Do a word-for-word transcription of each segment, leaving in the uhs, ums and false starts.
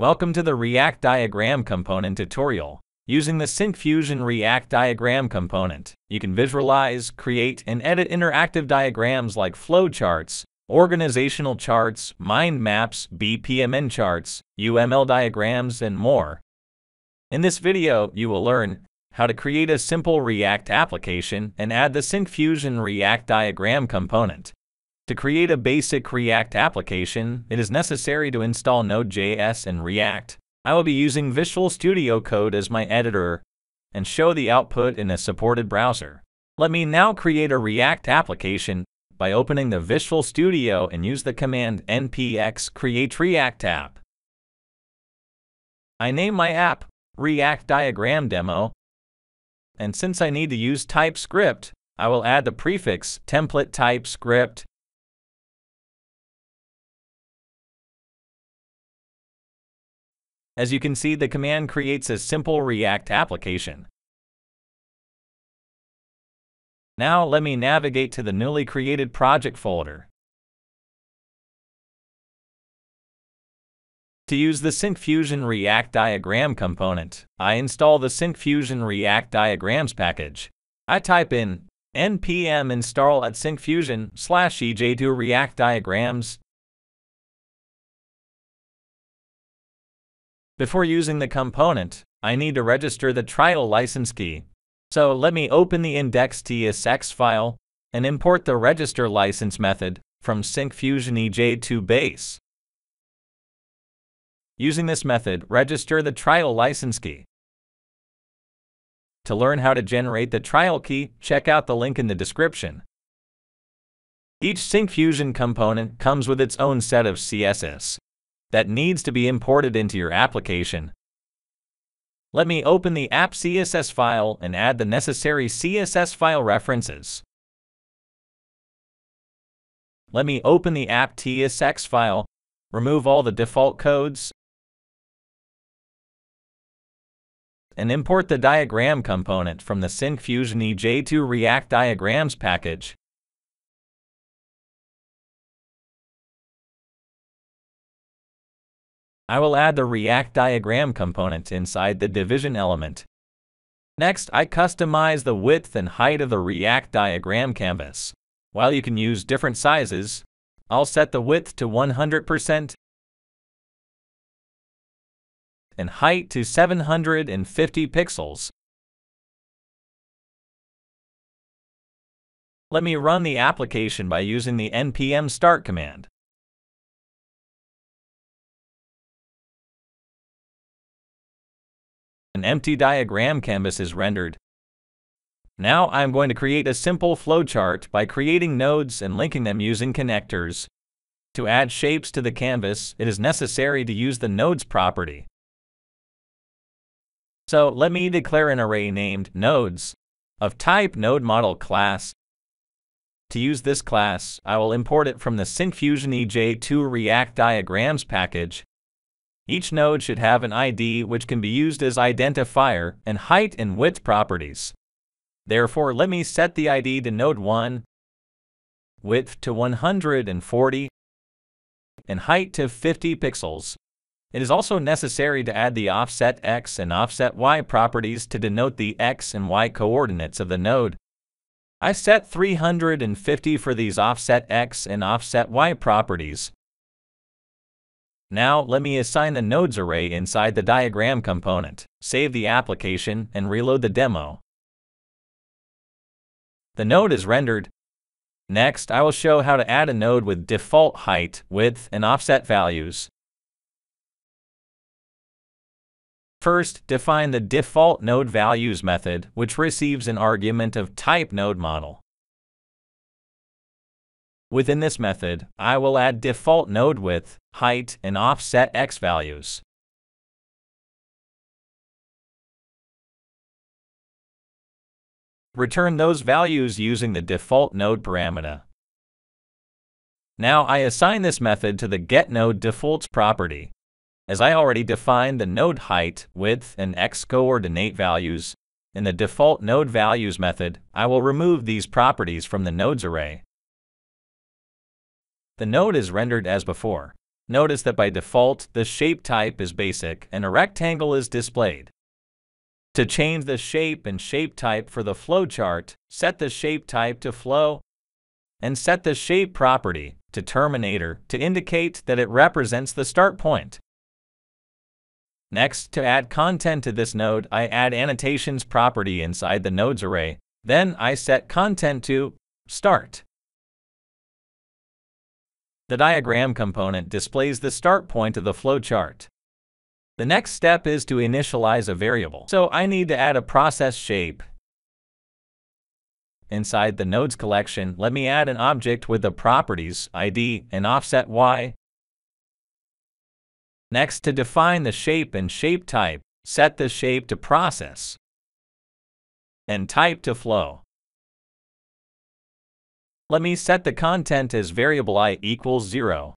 Welcome to the React Diagram Component tutorial. Using the Syncfusion React Diagram Component, you can visualize, create, and edit interactive diagrams like flowcharts, organizational charts, mind maps, B P M N charts, U M L diagrams, and more. In this video, you will learn how to create a simple React application and add the Syncfusion React Diagram Component. To create a basic React application, it is necessary to install Node dot J S and React. I will be using Visual Studio Code as my editor and show the output in a supported browser. Let me now create a React application by opening the Visual Studio and use the command npx create React app. I name my app react-diagram-demo, and since I need to use TypeScript, I will add the prefix template-typescript. As you can see, the command creates a simple React application. Now let me navigate to the newly created project folder. To use the Syncfusion React Diagram component, I install the Syncfusion React Diagrams package. I type in npm install at syncfusion slash E J two React Diagrams. Before using the component, I need to register the trial license key. So let me open the index dot T S X file and import the registerLicense method from Syncfusion E J two Base. Using this method, register the trial license key. To learn how to generate the trial key, check out the link in the description. Each Syncfusion component comes with its own set of C S S. That needs to be imported into your application. Let me open the app dot C S S file and add the necessary C S S file references. Let me open the app dot T S X file, remove all the default codes, and import the diagram component from the Syncfusion E J two React Diagrams package. I will add the React diagram component inside the division element. Next, I customize the width and height of the React diagram canvas. While you can use different sizes, I'll set the width to one hundred percent and height to seven hundred fifty pixels. Let me run the application by using the npm start command. An empty diagram canvas is rendered. Now I'm going to create a simple flowchart by creating nodes and linking them using connectors. To add shapes to the canvas, it is necessary to use the nodes property. So let me declare an array named nodes of type NodeModel class. To use this class, I will import it from the Syncfusion E J two React Diagrams package. Each node should have an I D which can be used as identifier and height and width properties. Therefore, let me set the I D to node one, width to one hundred forty, and height to fifty pixels. It is also necessary to add the offset X and offset Y properties to denote the X and Y coordinates of the node. I set three hundred fifty for these offset X and offset Y properties. Now let me assign the nodes array inside the diagram component, save the application, and reload the demo. The node is rendered. Next, I will show how to add a node with default height, width, and offset values. First, define the default node values method, which receives an argument of type NodeModel. Within this method, I will add default node width, height, and offset X values. Return those values using the default node parameter. Now I assign this method to the getNodeDefaults property, as I already defined the node height, width, and X coordinate values. In the default node values method, I will remove these properties from the nodes array. The node is rendered as before. notice that by default, the shape type is basic and a rectangle is displayed. To change the shape and shape type for the flowchart, set the shape type to flow and set the shape property to terminator to indicate that it represents the start point. Next, to add content to this node, I add annotations property inside the nodes array. Then I set content to start. The diagram component displays the start point of the flowchart. The next step is to initialize a variable. So I need to add a process shape. Inside the nodes collection, let me add an object with the properties I D and offset Y. Next, to define the shape and shape type, set the shape to process and type to flow. Let me set the content as variable I equals zero.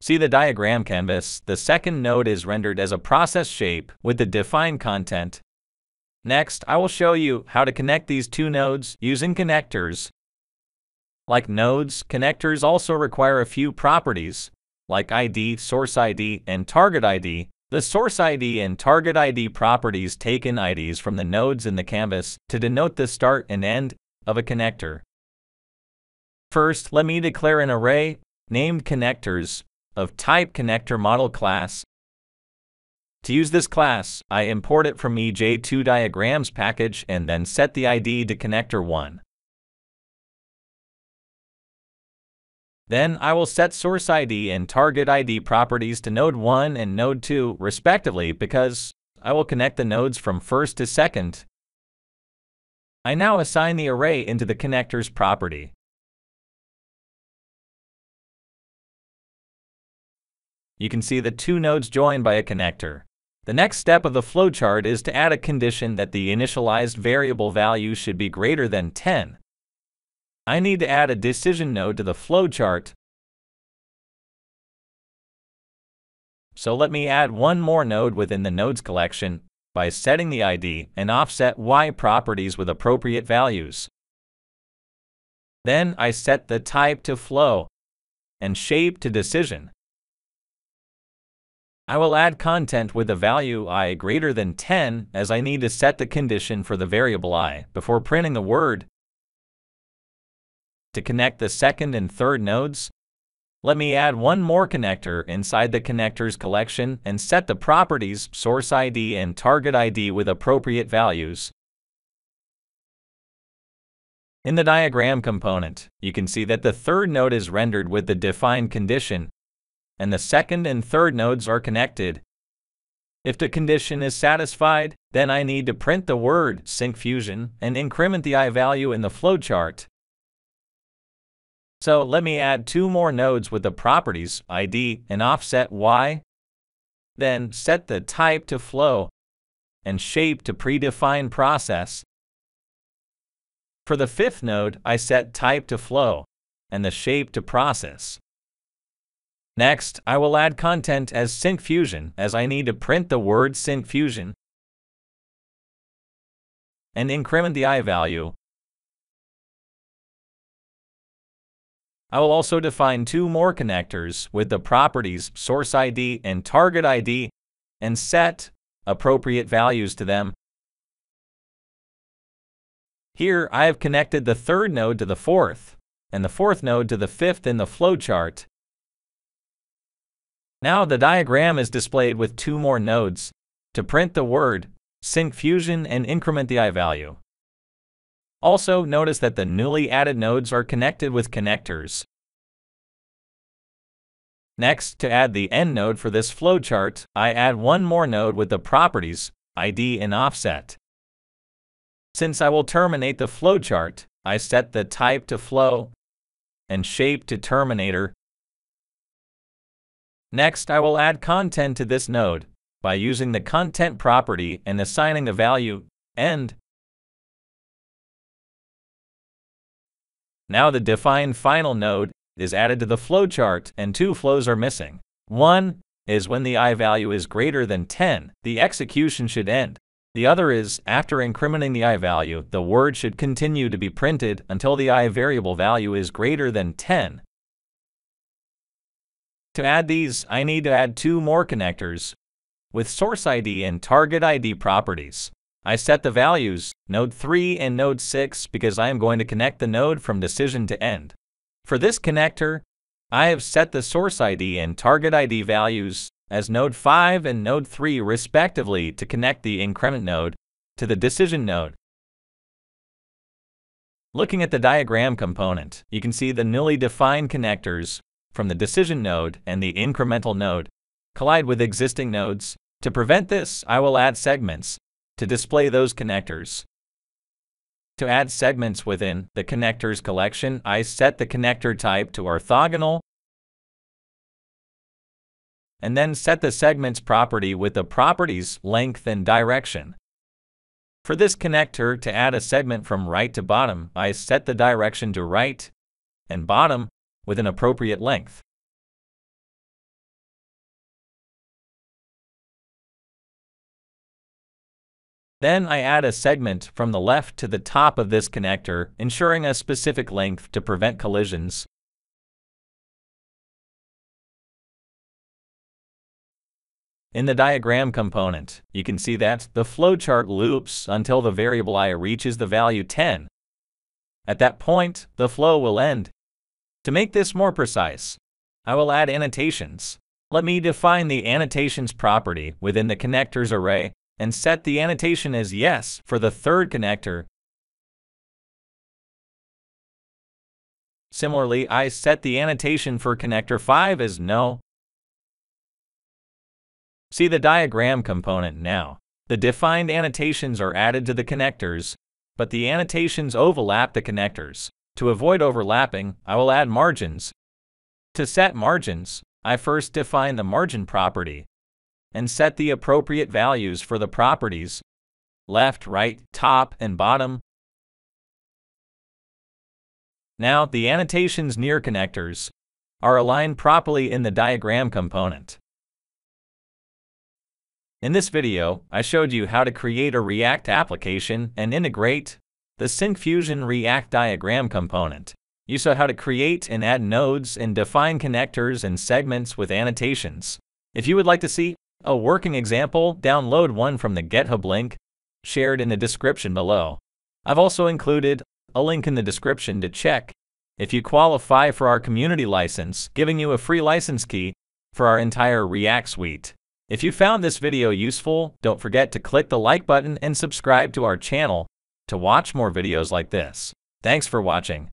See the diagram canvas, the second node is rendered as a process shape with the defined content. Next, I will show you how to connect these two nodes using connectors. Like nodes, connectors also require a few properties, like I D, source I D, and target I D. The source I D and target I D properties take in I Ds from the nodes in the canvas to denote the start and end of a connector. First, let me declare an array named connectors of type ConnectorModel class. To use this class, I import it from E J two diagrams package and then set the I D to connector one. Then I will set source I D and target I D properties to node one and node two respectively because I will connect the nodes from first to second. I now assign the array into the connectors property. You can see the two nodes joined by a connector. The next step of the flowchart is to add a condition that the initialized variable value should be greater than ten. I need to add a decision node to the flowchart. So let me add one more node within the nodes collection by setting the I D and offset Y properties with appropriate values. Then I set the type to flow and shape to decision. I will add content with a value I greater than ten as I need to set the condition for the variable I before printing the word. To connect the second and third nodes, let me add one more connector inside the connectors collection and set the properties source I D and target I D with appropriate values. In the diagram component, you can see that the third node is rendered with the defined condition, and the second and third nodes are connected. If the condition is satisfied, then I need to print the word Syncfusion and increment the I value in the flowchart. So let me add two more nodes with the properties I D and offset Y. Then set the type to flow and shape to predefined process. For the fifth node, I set type to flow and the shape to process. Next, I will add content as Syncfusion as I need to print the word Syncfusion and increment the I value. I will also define two more connectors with the properties source I D and target I D and set appropriate values to them. Here I have connected the third node to the fourth and the fourth node to the fifth in the flowchart. Now the diagram is displayed with two more nodes to print the word Syncfusion and increment the I value. Also, notice that the newly added nodes are connected with connectors. Next, to add the end node for this flowchart, I add one more node with the properties, I D and offset. Since I will terminate the flowchart, I set the type to flow and shape to terminator. Next, I will add content to this node by using the content property and assigning the value end. Now the defined final node is added to the flowchart and two flows are missing. One is when the I value is greater than ten, the execution should end. The other is, after incrementing the I value, the word should continue to be printed until the I variable value is greater than ten. To add these, I need to add two more connectors with source I D and target I D properties. I set the values, node three and node six, because I am going to connect the node from decision to end. For this connector, I have set the source I D and target I D values as node five and node three respectively to connect the increment node to the decision node. Looking at the diagram component, you can see the newly defined connectors from the decision node and the incremental node collide with existing nodes. To prevent this, I will add segments to display those connectors. To add segments within the connectors collection, I set the connector type to orthogonal and then set the segments property with the properties length and direction. For this connector to add a segment from right to bottom, I set the direction to right and bottom with an appropriate length. Then I add a segment from the left to the top of this connector, ensuring a specific length to prevent collisions. In the diagram component, you can see that the flowchart loops until the variable I reaches the value ten. At that point, the flow will end. To make this more precise, I will add annotations. Let me define the annotations property within the connectors array and set the annotation as yes for the third connector. Similarly, I set the annotation for connector five as no. See the diagram component now. The defined annotations are added to the connectors, but the annotations overlap the connectors. To avoid overlapping, I will add margins. To set margins, I first define the margin property and set the appropriate values for the properties left, right, top, and bottom. Now, the annotations near connectors are aligned properly in the diagram component. In this video, I showed you how to create a React application and integrate the Syncfusion React Diagram component. You saw how to create and add nodes and define connectors and segments with annotations. If you would like to see a working example, download one from the GitHub link shared in the description below. I've also included a link in the description to check if you qualify for our community license, giving you a free license key for our entire React suite. If you found this video useful, don't forget to click the like button and subscribe to our channel to watch more videos like this. Thanks for watching.